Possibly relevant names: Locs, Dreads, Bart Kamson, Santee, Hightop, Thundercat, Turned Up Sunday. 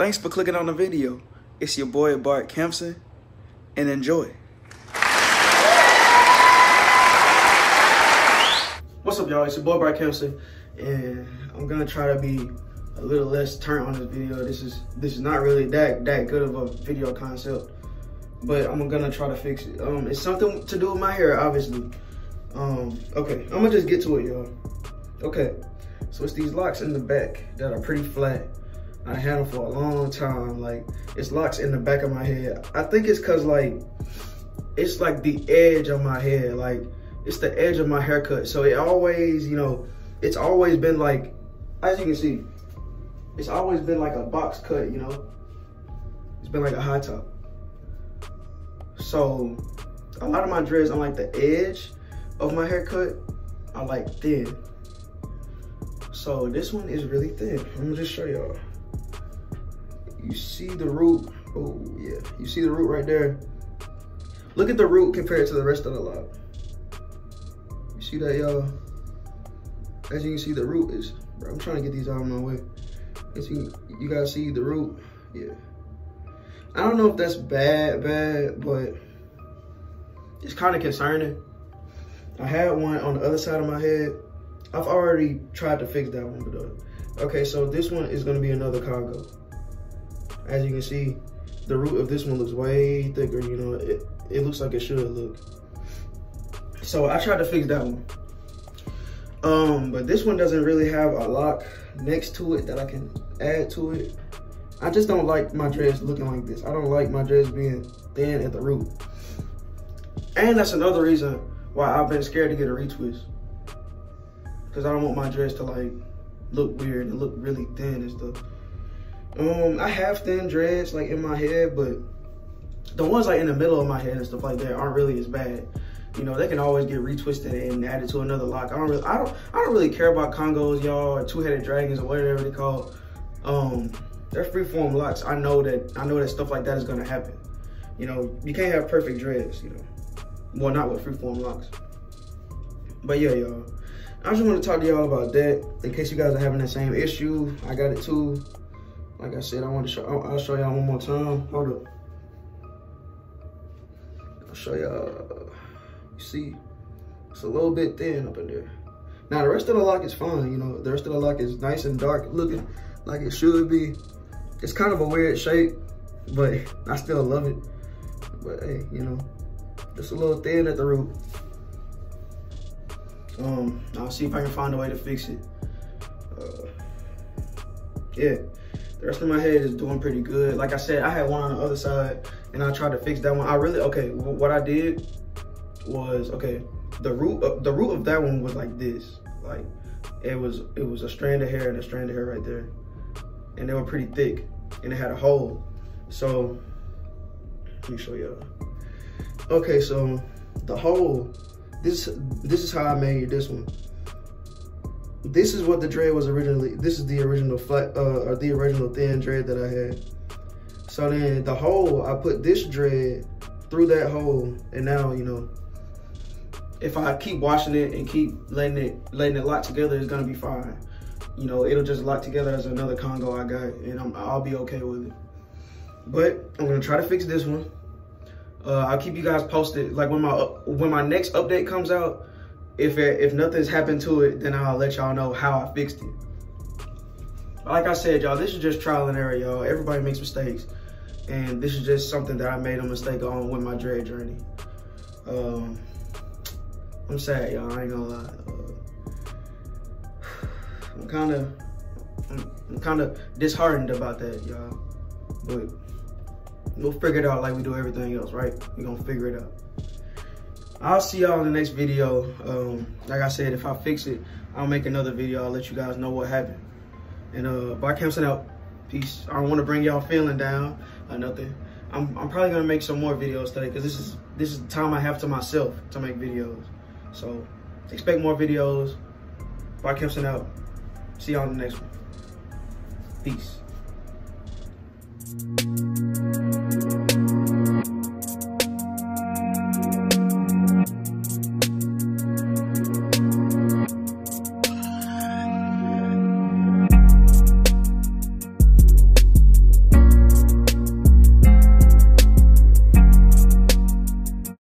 Thanks for clicking on the video. It's your boy Bart Kamson, and enjoy. What's up, y'all? It's your boy Bart Kamson, and I'm gonna try to be a little less turnt on this video. This is not really that good of a video concept, but I'm gonna try to fix it. It's something to do with my hair, obviously. Okay, I'm gonna just get to it, y'all. Okay, so it's these locks in the back that are pretty flat. I had them for a long time. Like, it's locks in the back of my head. I think it's cause like, it's like the edge of my head. Like, it's the edge of my haircut. So it always, you know, it's always been like, as you can see, it's always been like a box cut, you know? It's been like a high top. So a lot of my dreads on like the edge of my haircut are like thin. So this one is really thin. Let me just show y'all. You see the root, oh yeah. You see the root right there? Look at the root compared to the rest of the lock. You see that, y'all? As you can see, the root is, bro, I'm trying to get these out of my way. As you guys see the root, yeah. I don't know if that's bad, but it's kind of concerning. I had one on the other side of my head. I've already tried to fix that one, but okay, so this one is gonna be another Congo. As you can see, the root of this one looks way thicker, you know, it looks like it should look. So I tried to fix that one. But this one doesn't really have a lock next to it that I can add to it. I just don't like my dreads looking like this. I don't like my dreads being thin at the root. And that's another reason why I've been scared to get a retwist. Cause I don't want my dreads to like look weird and look really thin and stuff. I have thin dreads like in my head, but the ones like in the middle of my head and stuff like that aren't really as bad. You know, they can always get retwisted and added to another lock. I don't really care about Congos, y'all, or two-headed dragons or whatever they call. They're freeform locks. I know that stuff like that is gonna happen. You know, you can't have perfect dreads, you know. Well, not with freeform locks. But yeah, y'all. I just want to talk to y'all about that in case you guys are having that same issue. I got it too. Like I said, I'll show y'all one more time. Hold up. I'll show y'all. You see, it's a little bit thin up in there. Now, the rest of the lock is fine. You know, the rest of the lock is nice and dark looking like it should be. It's kind of a weird shape, but I still love it. But hey, you know, just a little thin at the root. I'll see if I can find a way to fix it. Yeah. The rest of my head is doing pretty good. Like I said, I had one on the other side and I tried to fix that one. What I did was, okay, the root of that one was like this. Like, it was a strand of hair and a strand of hair right there. And they were pretty thick and it had a hole. So, let me show y'all. Okay, so the hole, this is how I made this one. This is what the dread was originally. This is the original flat, or the original thin dread that I had. So then the hole, I put this dread through that hole, and now, you know, if I keep washing it and keep letting it lock together, it's gonna be fine. You know, it'll just lock together as another Congo I got, and I'll be okay with it. But I'm gonna try to fix this one. I'll keep you guys posted. Like when my next update comes out. If nothing's happened to it, then I'll let y'all know how I fixed it. Like I said, y'all, this is just trial and error, y'all. Everybody makes mistakes. And this is just something that I made a mistake on with my dread journey. I'm sad, y'all, I ain't gonna lie. I'm kinda disheartened about that, y'all. But we'll figure it out like we do everything else, right? We're gonna figure it out. I'll see y'all in the next video. Like I said, if I fix it, I'll make another video. I'll let you guys know what happened. And Bart Kamson out. Peace. I don't want to bring y'all feeling down or nothing. I'm probably gonna make some more videos today because this is the time I have to myself to make videos. So expect more videos. Bart Kamson out. See y'all in the next one. Peace.